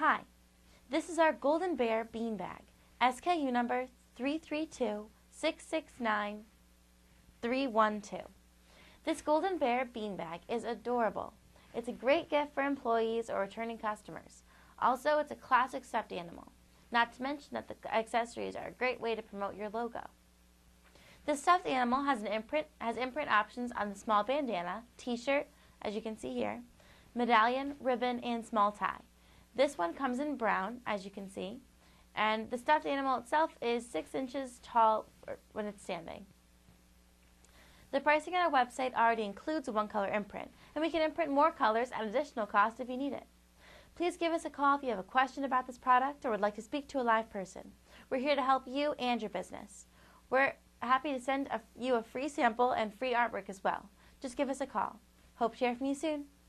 Hi, this is our Golden Bear Bean Bag, SKU number 332-669-312. This Golden Bear Bean Bag is adorable. It's a great gift for employees or returning customers. Also, it's a classic stuffed animal, not to mention that the accessories are a great way to promote your logo. The stuffed animal has imprint options on the small bandana, t-shirt, as you can see here, medallion, ribbon, and small tie. This one comes in brown, as you can see, and the stuffed animal itself is 6 inches tall when it's standing. The pricing on our website already includes a one-color imprint, and we can imprint more colors at additional cost if you need it. Please give us a call if you have a question about this product or would like to speak to a live person. We're here to help you and your business. We're happy to send you a free sample and free artwork as well. Just give us a call. Hope to hear from you soon.